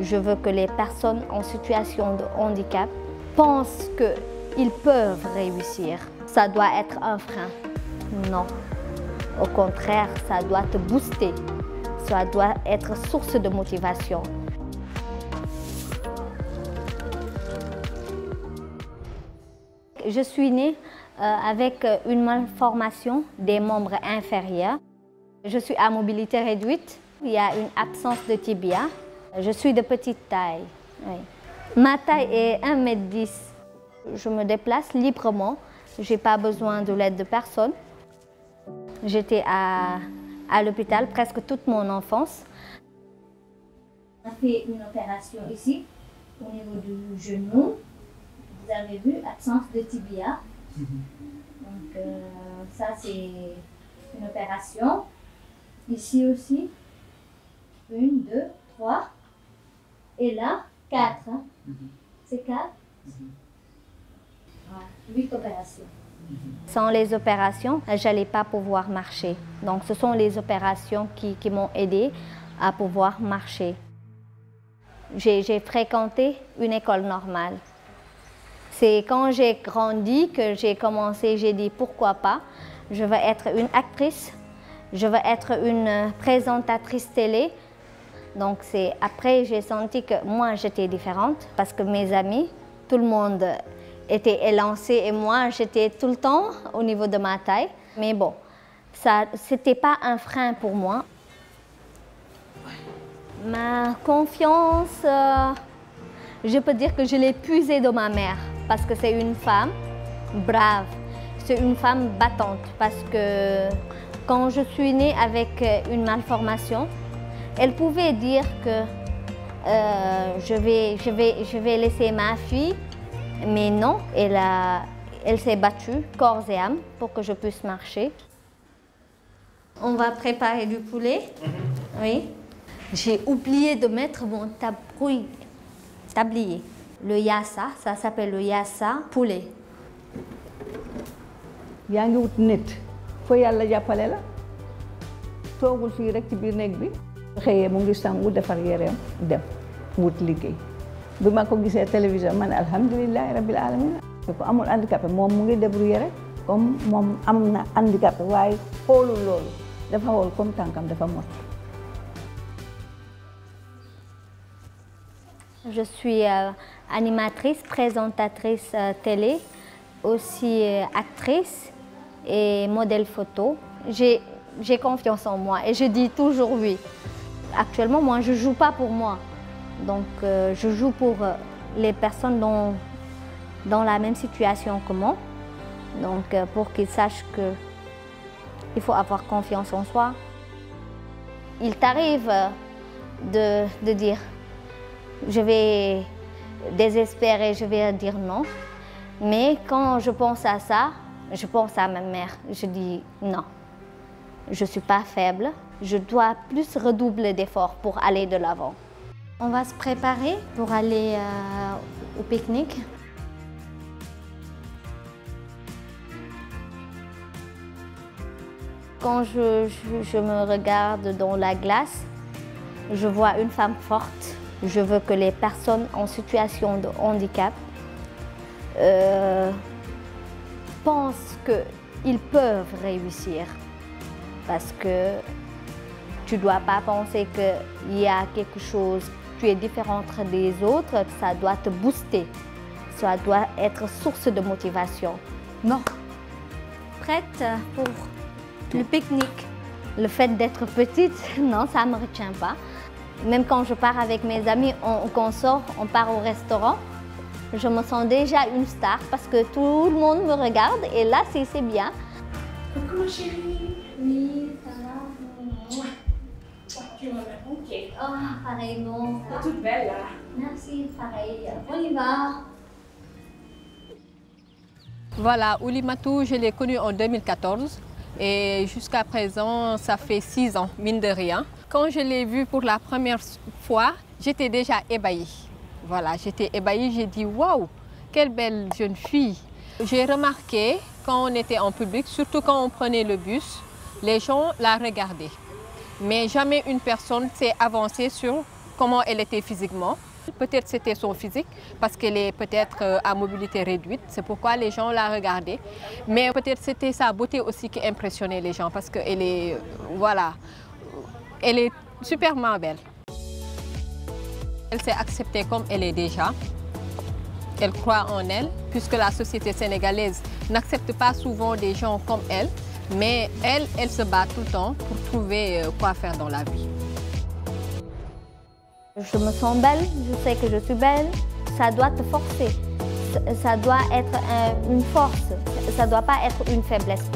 Je veux que les personnes en situation de handicap pensent qu'ils peuvent réussir. Ça doit être un frein. Non. Au contraire, ça doit te booster. Ça doit être source de motivation. Je suis née avec une malformation des membres inférieurs. Je suis à mobilité réduite. Il y a une absence de tibia. Je suis de petite taille. Oui. Ma taille est 1,10 m. Je me déplace librement. Je n'ai pas besoin de l'aide de personne. J'étais à l'hôpital presque toute mon enfance. On a fait une opération ici, au niveau du genou. Vous avez vu, absence de tibia. Donc ça, c'est une opération. Ici aussi, 1, 2, 3. Et là, 4. C'est 4. Voilà, 8 opérations. Sans les opérations, je n'allais pas pouvoir marcher. Donc ce sont les opérations qui m'ont aidée à pouvoir marcher. J'ai fréquenté une école normale. C'est quand j'ai grandi que j'ai commencé, j'ai dit pourquoi pas. Je veux être une actrice, je veux être une présentatrice télé. Donc c'est après j'ai senti que moi j'étais différente parce que mes amis, tout le monde était élancé et moi j'étais tout le temps au niveau de ma taille. Mais bon, ça c'était pas un frein pour moi. Ma confiance, je peux dire que je l'ai puisée de ma mère parce que c'est une femme brave, c'est une femme battante parce que quand je suis née avec une malformation, elle pouvait dire que je vais laisser ma fille. Mais non, elle s'est battue, corps et âme, pour que je puisse marcher. On va préparer du poulet. Oui. J'ai oublié de mettre mon tablier. Le yassa, ça s'appelle le yassa poulet. Je suis animatrice, présentatrice télé, aussi actrice et modèle photo. J'ai confiance en moi et je dis toujours oui. Actuellement, moi, je ne joue pas pour moi. Donc, je joue pour les personnes dans la même situation que moi. Donc, pour qu'ils sachent qu'il faut avoir confiance en soi. Il t'arrive de dire « je vais désespérer, je vais dire non ». Mais quand je pense à ça, je pense à ma mère. Je dis « non, je ne suis pas faible, je dois plus redoubler d'efforts pour aller de l'avant ». On va se préparer pour aller au pique-nique. Quand je me regarde dans la glace, je vois une femme forte. Je veux que les personnes en situation de handicap pensent qu'ils peuvent réussir. Parce que tu ne dois pas penser qu'il y a quelque chose. Tu es différente des autres, ça doit te booster. Ça doit être source de motivation. Non. Prête pour le pique-nique. Le fait d'être petite, non, ça ne me retient pas. Même quand je pars avec mes amis, qu'on sort, on part au restaurant, je me sens déjà une star parce que tout le monde me regarde et là, c'est bien. Coucou chérie, oui, ça va. Tu me réponds, ok. Oh, pareil, non. T'es toute belle, là. Merci, pareil. On y va. Voilà, Ouleymatou, je l'ai connu en 2014. Et jusqu'à présent, ça fait 6 ans, mine de rien. Quand je l'ai vu pour la première fois, j'étais déjà ébahie. Voilà, j'étais ébahie, j'ai dit « waouh, quelle belle jeune fille ». J'ai remarqué, quand on était en public, surtout quand on prenait le bus, les gens la regardaient. Mais jamais une personne s'est avancée sur comment elle était physiquement. Peut-être c'était son physique, parce qu'elle est peut-être à mobilité réduite, c'est pourquoi les gens la regardaient. Mais peut-être c'était sa beauté aussi qui impressionnait les gens, parce qu'elle est, voilà, elle est superment belle. Elle s'est acceptée comme elle est déjà. Elle croit en elle, puisque la société sénégalaise n'accepte pas souvent des gens comme elle, mais elle se bat tout le temps pour trouver quoi faire dans la vie. Je me sens belle, je sais que je suis belle, ça doit te forcer, ça doit être une force, ça ne doit pas être une faiblesse.